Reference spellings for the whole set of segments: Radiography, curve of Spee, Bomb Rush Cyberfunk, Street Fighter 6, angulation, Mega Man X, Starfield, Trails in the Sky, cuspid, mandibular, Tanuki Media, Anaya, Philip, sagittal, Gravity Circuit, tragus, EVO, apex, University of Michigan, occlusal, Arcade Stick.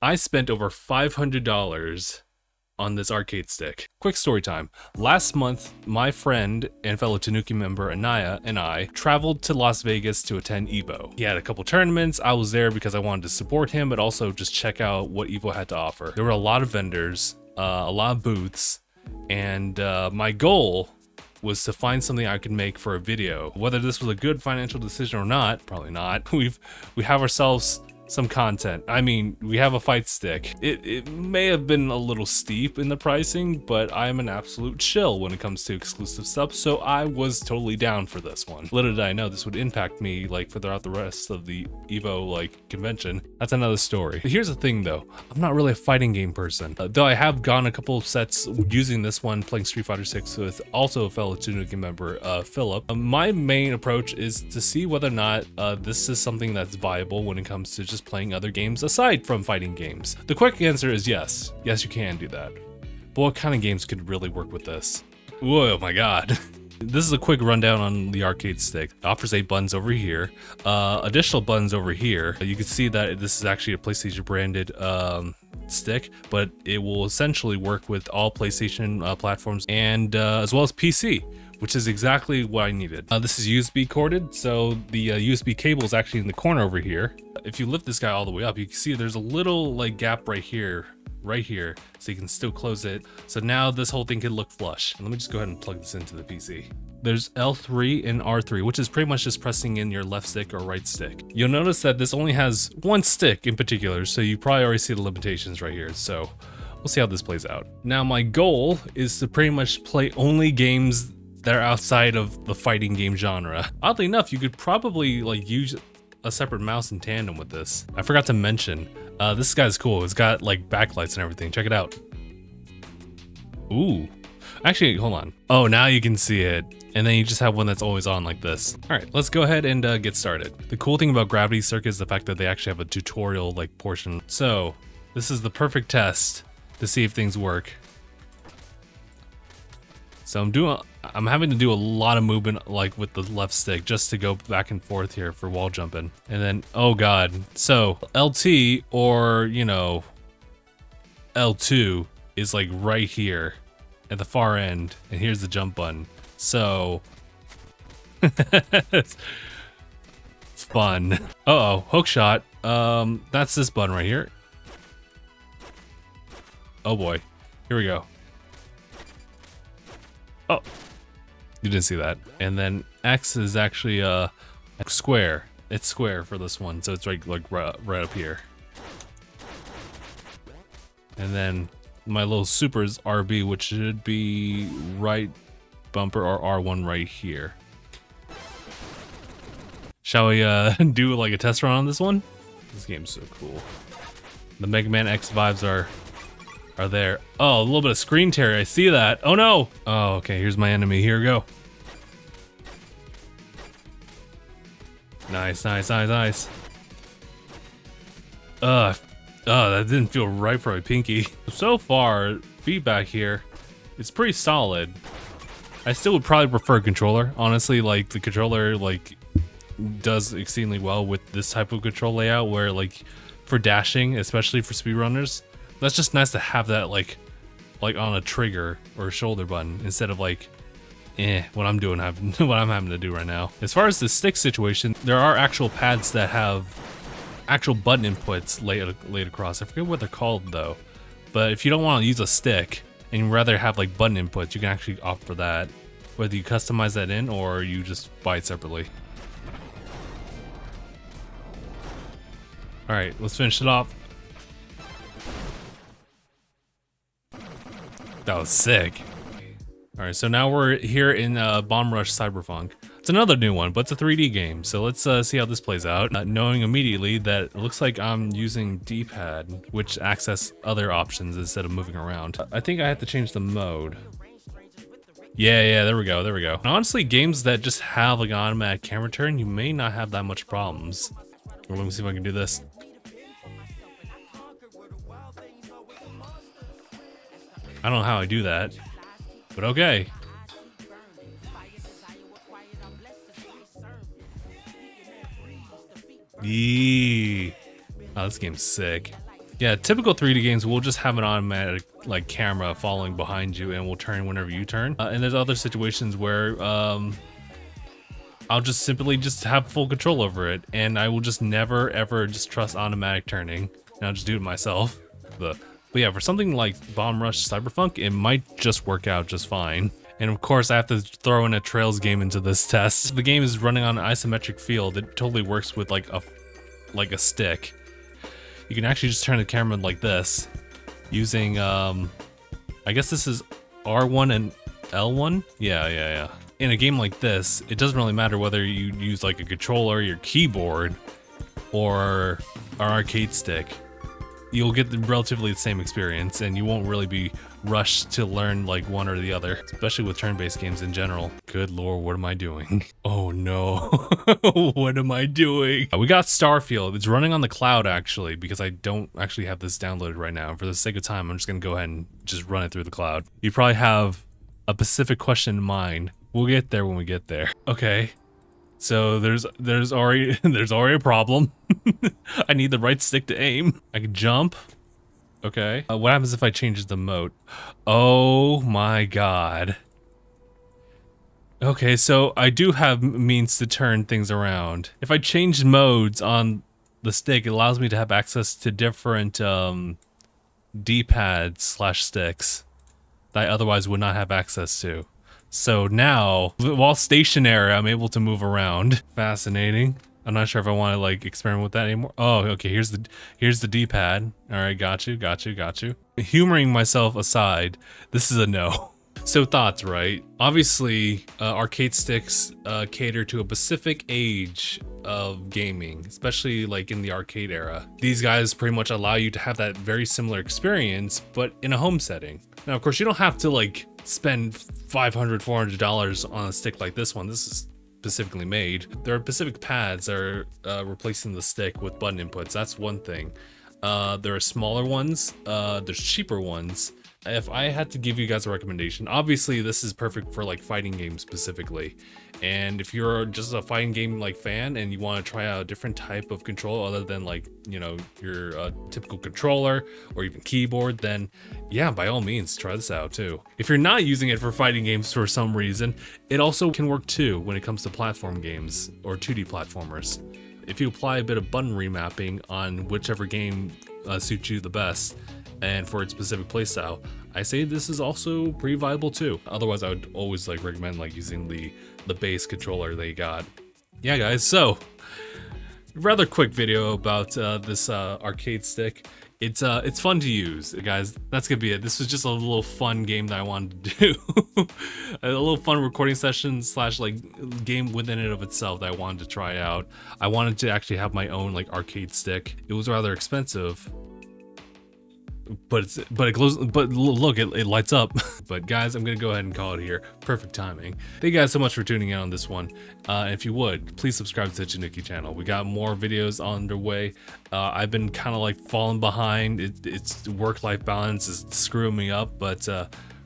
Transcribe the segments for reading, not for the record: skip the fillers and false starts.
I spent over $500 on this arcade stick. Quick story time. Last month, my friend and fellow Tanuki member Anaya and I traveled to Las Vegas to attend EVO. He had a couple tournaments. I was there because I wanted to support him, but also just check out what EVO had to offer. There were a lot of vendors, a lot of booths, and my goal was to find something I could make for a video. Whether this was a good financial decision or not, probably not. We have ourselves some content. I mean, we have a fight stick. It may have been a little steep in the pricing, but I'm an absolute chill when it comes to exclusive stuff, so I was totally down for this one. Little did I know this would impact me like throughout the rest of the EVO like convention. That's another story. But here's the thing though, I'm not really a fighting game person. Though I have gone a couple of sets using this one, playing Street Fighter 6 with also a fellow Tanuki member, Philip. My main approach is to see whether or not this is something that's viable when it comes to just playing other games aside from fighting games. The quick answer is yes. Yes, you can do that. But what kind of games could really work with this? Whoa, my god. This is a quick rundown on the arcade stick. It offers 8 buttons over here, additional buttons over here. You can see that this is actually a PlayStation branded stick, but it will essentially work with all PlayStation platforms and as well as PC, which is exactly what I needed. This is USB corded, so the USB cable is actually in the corner over here. If you lift this guy all the way up, you can see there's a little like gap right here, so you can still close it. So now this whole thing can look flush. And let me just go ahead and plug this into the PC. There's L3 and R3, which is pretty much just pressing in your left stick or right stick. You'll notice that this only has one stick in particular, so you probably already see the limitations right here. So we'll see how this plays out. Now my goal is to pretty much play only games that are outside of the fighting game genre. Oddly enough, you could probably like use a separate mouse in tandem with this. I forgot to mention, this guy's cool. It's got like backlights and everything. Check it out. Ooh, actually, hold on. Oh, now you can see it. And then you just have one that's always on like this. All right, let's go ahead and get started. The cool thing about Gravity Circuit is the fact that they actually have a tutorial like portion. So this is the perfect test to see if things work. So I'm having to do a lot of movement like with the left stick just to go back and forth here for wall jumping. And then, oh god. So LT or, you know, L2 is like right here at the far end. And here's the jump button. So it's fun. Uh-oh, hook shot. That's this button right here. Oh boy, here we go. Oh, you didn't see that. And then X is actually square. It's square for this one, so it's right up here. And then my little super is RB, which should be right bumper or R1 right here. Shall we do like a test run on this one? This game's so cool. The Mega Man X vibes are there. Oh, a little bit of screen tear, I see that. Oh no! Oh, okay, here's my enemy, here we go. Nice, nice, nice, nice. That didn't feel right for my pinky. So far, feedback here, it's pretty solid. I still would probably prefer controller. Honestly, like the controller like does exceedingly well with this type of control layout where like for dashing, especially for speedrunners, that's just nice to have that like on a trigger or a shoulder button instead of like, what I'm having to do right now. As far as the stick situation, there are actual pads that have actual button inputs laid across. I forget what they're called though, but if you don't want to use a stick and you rather have like button inputs, you can actually opt for that, whether you customize that in or you just buy it separately. All right, let's finish it off. That was sick. All right, so now we're here in Bomb Rush Cyberfunk. It's another new one, but it's a 3D game. So let's see how this plays out. Knowing immediately that it looks like I'm using D-pad, which access other options instead of moving around. I think I have to change the mode. Yeah, there we go, there we go. And honestly, games that just have like an automatic camera turn, you may not have that much problems. Let me see if I can do this. I don't know how I do that, but okay. Eee. Oh, this game's sick. Yeah, typical 3D games will just have an automatic like camera following behind you and will turn whenever you turn. And there's other situations where I'll just simply just have full control over it, and I will just never ever just trust automatic turning, and I'll just do it myself. But yeah, for something like Bomb Rush Cyberfunk, it might just work out just fine. And of course I have to throw in a Trails game into this test. The game is running on an isometric field. It totally works with like a stick. You can actually just turn the camera like this using, I guess this is R1 and L1? Yeah. In a game like this, it doesn't really matter whether you use like a controller, your keyboard, or an arcade stick. You'll get relatively the same experience, and you won't really be rushed to learn like one or the other, especially with turn-based games in general. Good lord, what am I doing? Oh no, what am I doing? We got Starfield. It's running on the cloud actually, because I don't actually have this downloaded right now. And for the sake of time, I'm just gonna go ahead and just run it through the cloud. You probably have a specific question in mind. We'll get there when we get there. Okay. So there's already a problem. I need the right stick to aim. I can jump. Okay. What happens if I change the mode? Oh my god. Okay, so I do have means to turn things around. If I change modes on the stick, it allows me to have access to different D-pads/sticks that I otherwise would not have access to. So now, while stationary, I'm able to move around. Fascinating. I'm not sure if I want to like experiment with that anymore. Oh, okay. Here's the D-pad. All right, got you. Humoring myself aside, this is a no. So thoughts, right? Obviously, arcade sticks cater to a specific age of gaming, especially like in the arcade era. These guys pretty much allow you to have that very similar experience, but in a home setting. Now, of course, you don't have to like spend $500, $400 on a stick like this one. This is specifically made. There are specific pads that are replacing the stick with button inputs. That's one thing. There are smaller ones. There's cheaper ones. If I had to give you guys a recommendation, obviously this is perfect for like fighting games specifically. And if you're just a fighting game like fan and you want to try out a different type of control other than like, you know, your typical controller or even keyboard, then yeah, by all means, try this out too. If you're not using it for fighting games for some reason, it also can work too when it comes to platform games or 2D platformers. If you apply a bit of button remapping on whichever game suits you the best, and for its specific playstyle, I say this is also pretty viable too. Otherwise, I would always like recommend like using the base controller they got. Yeah, guys. So, rather quick video about this arcade stick. It's fun to use, guys. That's gonna be it. This was just a little fun game that I wanted to do, a little fun recording session slash like game within it of itself that I wanted to try out. I wanted to actually have my own like arcade stick. It was rather expensive. But look, it lights up. But guys, I'm gonna go ahead and call it here. Perfect timing. Thank you guys so much for tuning in on this one. If you would, please subscribe to the Tanuki channel. We got more videos underway. I've been kind of like falling behind. It's work-life balance is screwing me up, but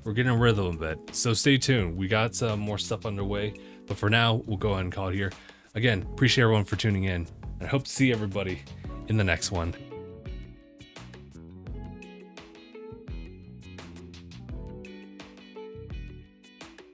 we're getting rid of them a bit. So stay tuned. We got some more stuff underway. But for now, we'll go ahead and call it here. Again, appreciate everyone for tuning in. I hope to see everybody in the next one.